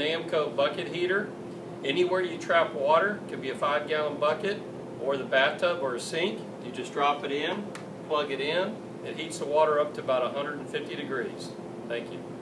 an Namco bucket heater. Anywhere you trap water, could be a 5-gallon bucket or the bathtub or a sink, you just drop it in, plug it in, it heats the water up to about 150 degrees. Thank you.